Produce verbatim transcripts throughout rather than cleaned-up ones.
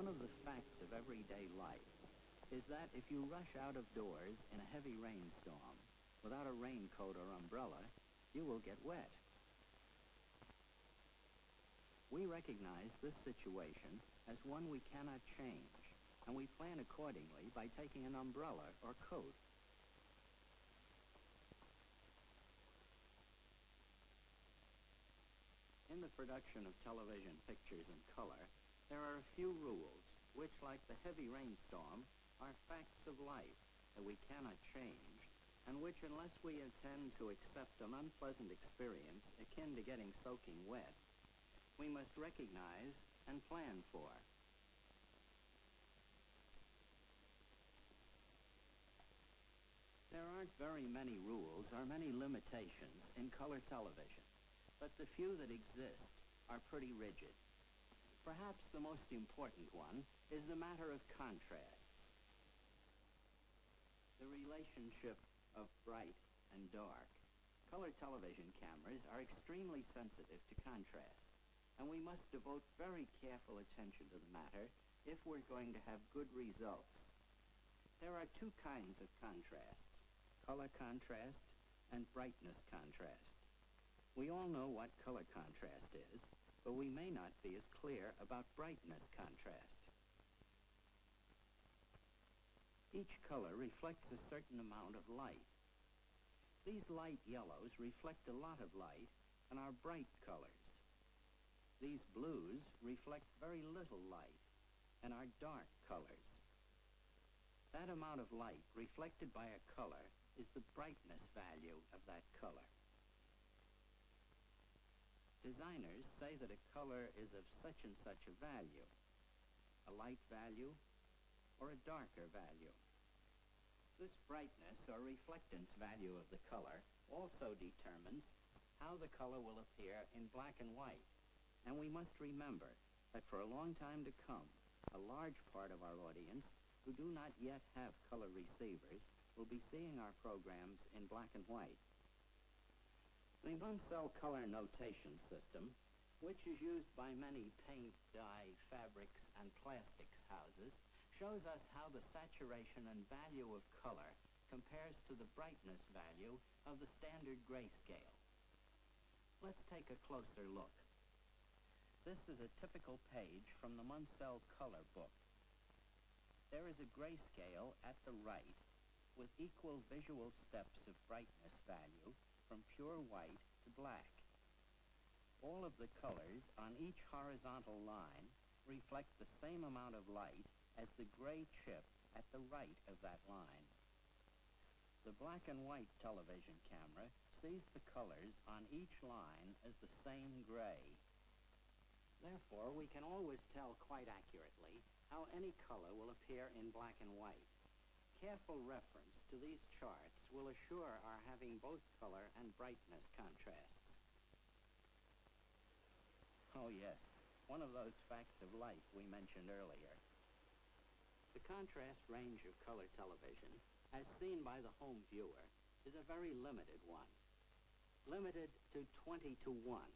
One of the facts of everyday life is that if you rush out of doors in a heavy rainstorm without a raincoat or umbrella, you will get wet. We recognize this situation as one we cannot change, and we plan accordingly by taking an umbrella or coat. In the production of television pictures in color, there are a few rules which, like the heavy rainstorm, are facts of life that we cannot change, and which, unless we intend to accept an unpleasant experience akin to getting soaking wet, we must recognize and plan for. There aren't very many rules or many limitations in color television, but the few that exist are pretty rigid. Perhaps the most important one is the matter of contrast, the relationship of bright and dark. Color television cameras are extremely sensitive to contrast, and we must devote very careful attention to the matter if we're going to have good results. There are two kinds of contrast: color contrast and brightness contrast. We all know what color contrast is, but we may not be as clear about brightness contrast. Each color reflects a certain amount of light. These light yellows reflect a lot of light and are bright colors. These blues reflect very little light and are dark colors. That amount of light reflected by a color is the brightness value of that color. Designers say that a color is of such and such a value, a light value or a darker value. This brightness or reflectance value of the color also determines how the color will appear in black and white, and we must remember that for a long time to come, a large part of our audience who do not yet have color receivers will be seeing our programs in black and white. The Munsell color notation system, which is used by many paint, dye, fabrics, and plastics houses, shows us how the saturation and value of color compares to the brightness value of the standard grayscale. Let's take a closer look. This is a typical page from the Munsell color book. There is a grayscale at the right with equal visual steps of brightness value from pure white to black. All of the colors on each horizontal line reflect the same amount of light as the gray chip at the right of that line. The black and white television camera sees the colors on each line as the same gray. Therefore, we can always tell quite accurately how any color will appear in black and white. Careful reference to these charts will assure our having both color and brightness contrasts. Oh yes, one of those facts of life we mentioned earlier. The contrast range of color television, as seen by the home viewer, is a very limited one, limited to twenty to one,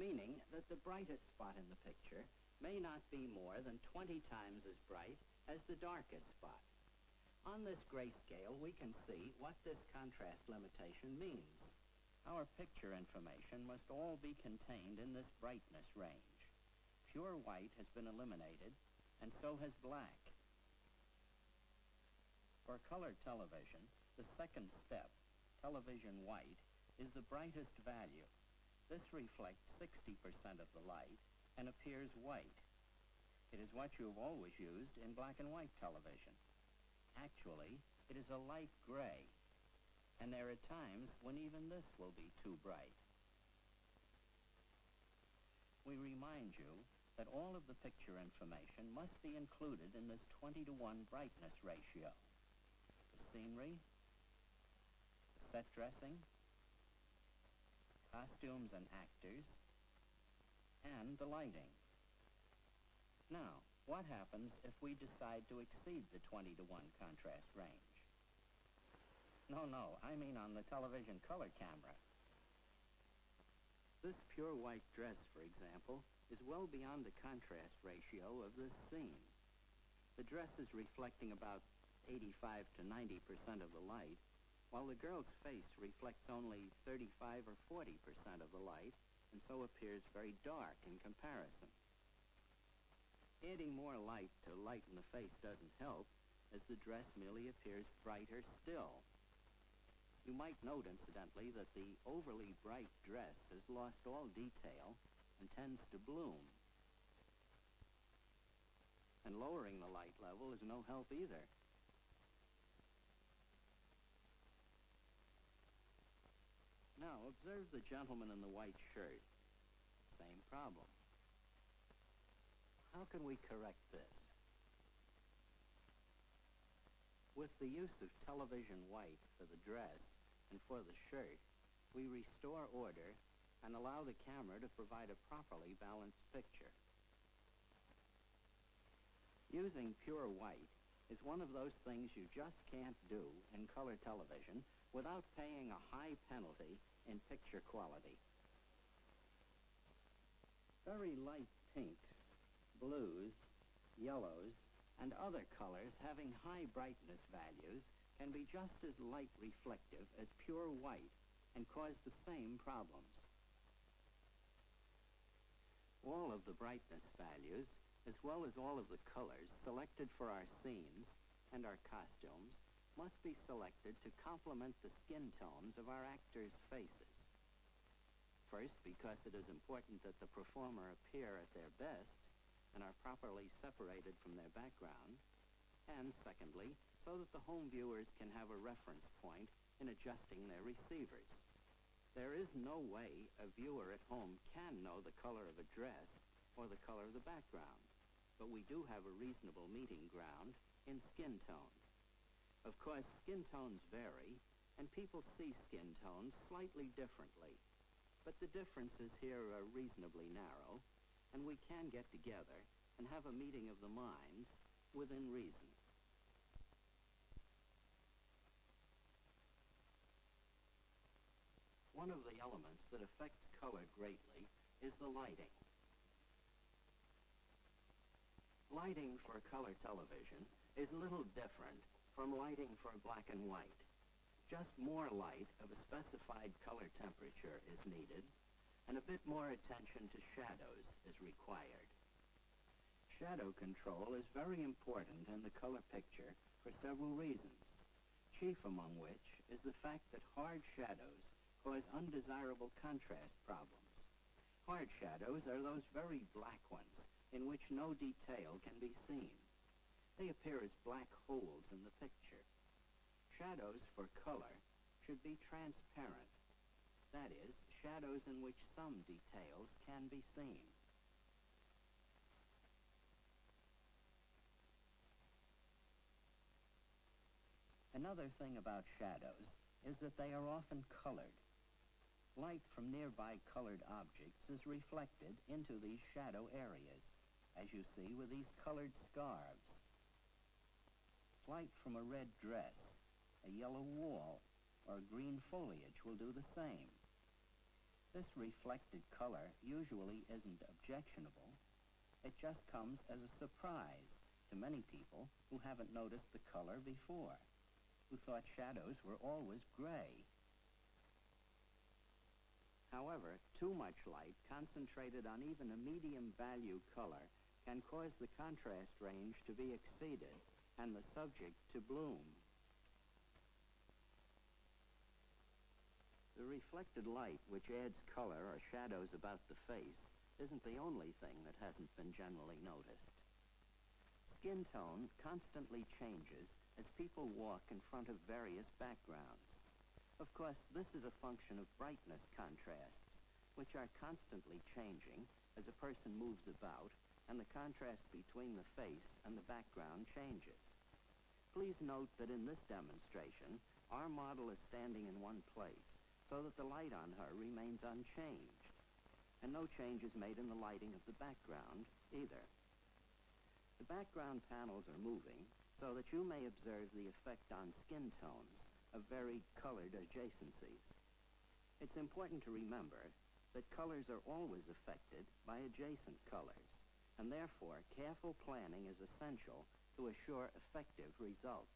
meaning that the brightest spot in the picture may not be more than twenty times as bright as the darkest spot. On this grayscale, we can see what this contrast limitation means. Our picture information must all be contained in this brightness range. Pure white has been eliminated, and so has black. For color television, the second step, television white, is the brightest value. This reflects sixty percent of the light and appears white. It is what you have always used in black and white television. Actually, it is a light gray, and there are times when even this will be too bright. We remind you that all of the picture information must be included in this twenty to one brightness ratio. The scenery, set dressing, costumes and actors, and the lighting. Now, what happens if we decide to exceed the twenty to one contrast range? No, no, I mean on the television color camera. This pure white dress, for example, is well beyond the contrast ratio of the scene. The dress is reflecting about eighty-five to ninety percent of the light, while the girl's face reflects only thirty-five or forty percent of the light, and so appears very dark in comparison. Adding more light to lighten the face doesn't help, as the dress merely appears brighter still. You might note, incidentally, that the overly bright dress has lost all detail and tends to bloom. And lowering the light level is no help either. Now, observe the gentleman in the white shirt. Same problem. How can we correct this? With the use of television white for the dress and for the shirt, we restore order and allow the camera to provide a properly balanced picture. Using pure white is one of those things you just can't do in color television without paying a high penalty in picture quality. Very light pinks, blues, yellows, and other colors having high brightness values can be just as light reflective as pure white and cause the same problems. All of the brightness values, as well as all of the colors selected for our scenes and our costumes, must be selected to complement the skin tones of our actors' faces. First, because it is important that the performer appear at their best and are properly separated from their background, and secondly, so that the home viewers can have a reference point in adjusting their receivers. There is no way a viewer at home can know the color of a dress or the color of the background, but we do have a reasonable meeting ground in skin tone. Of course, skin tones vary, and people see skin tones slightly differently, but the differences here are reasonably narrow, and we can get together and have a meeting of the minds within reason. One of the elements that affects color greatly is the lighting. Lighting for color television is little different from lighting for black and white. Just more light of a specified color temperature is needed, and a bit more attention to shadows is required. Shadow control is very important in the color picture for several reasons, chief among which is the fact that hard shadows cause undesirable contrast problems. Hard shadows are those very black ones in which no detail can be seen. They appear as black holes in the picture. Shadows for color should be transparent. That is, shadows in which some details can be seen. Another thing about shadows is that they are often colored. Light from nearby colored objects is reflected into these shadow areas, as you see with these colored scarves. Light from a red dress, a yellow wall, or green foliage will do the same. This reflected color usually isn't objectionable. It just comes as a surprise to many people who haven't noticed the color before, who thought shadows were always gray. However, too much light concentrated on even a medium value color can cause the contrast range to be exceeded and the subject to bloom. The reflected light, which adds color or shadows about the face, isn't the only thing that hasn't been generally noticed. Skin tone constantly changes as people walk in front of various backgrounds. Of course, this is a function of brightness contrasts, which are constantly changing as a person moves about and the contrast between the face and the background changes. Please note that in this demonstration, our model is standing in one place, so that the light on her remains unchanged, and no change is made in the lighting of the background either. The background panels are moving, so that you may observe the effect on skin tones of varied colored adjacencies. It's important to remember that colors are always affected by adjacent colors, and therefore careful planning is essential to assure effective results.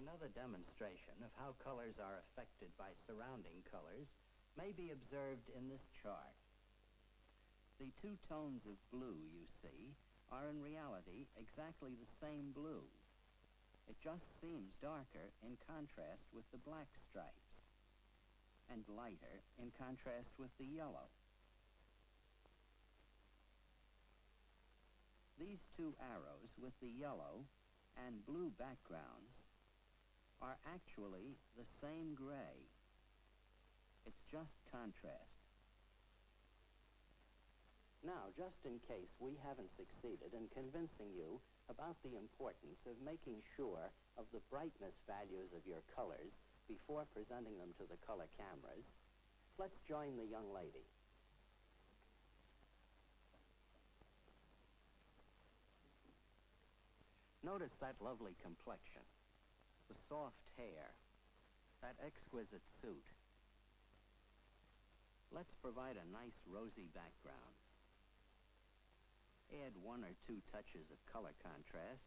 Another demonstration of how colors are affected by surrounding colors may be observed in this chart. The two tones of blue you see are in reality exactly the same blue. It just seems darker in contrast with the black stripes, and lighter in contrast with the yellow. These two arrows with the yellow and blue backgrounds are actually the same gray. It's just contrast. Now, just in case we haven't succeeded in convincing you about the importance of making sure of the brightness values of your colors before presenting them to the color cameras, let's join the young lady. Notice that lovely complexion, the soft hair, that exquisite suit. Let's provide a nice rosy background. Add one or two touches of color contrast.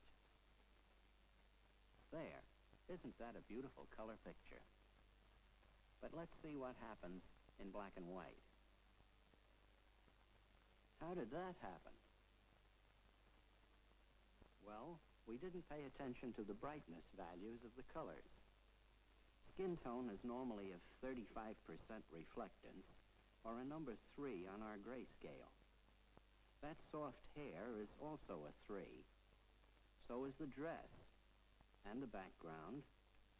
There, isn't that a beautiful color picture? But let's see what happens in black and white. How did that happen? Well, we didn't pay attention to the brightness values of the colors. Skin tone is normally of thirty-five percent reflectance, or a number three on our gray scale. That soft hair is also a three. So is the dress, and the background,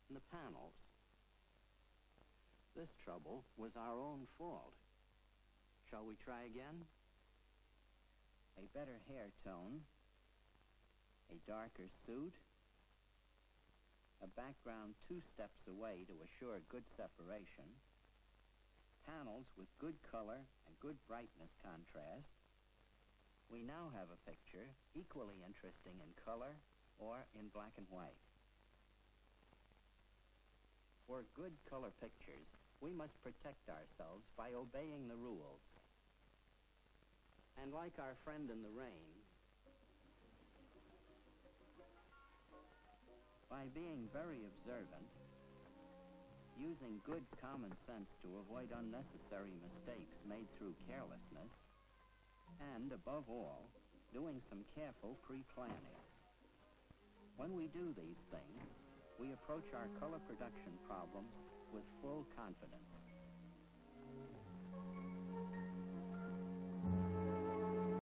and the panels. This trouble was our own fault. Shall we try again? A better hair tone, a darker suit, a background two steps away to assure good separation, panels with good color and good brightness contrast. We now have a picture equally interesting in color or in black and white. For good color pictures, we must protect ourselves by obeying the rules. And like our friend in the rain, by being very observant, using good common sense to avoid unnecessary mistakes made through carelessness, and, above all, doing some careful pre-planning. When we do these things, we approach our color production problems with full confidence.